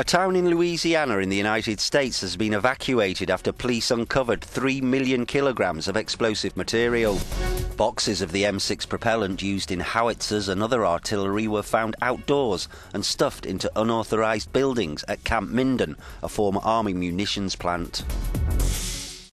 A town in Louisiana in the United States has been evacuated after police uncovered 3 million kilograms of explosive material. Boxes of the M6 propellant used in howitzers and other artillery were found outdoors and stuffed into unauthorized buildings at Camp Minden, a former army munitions plant.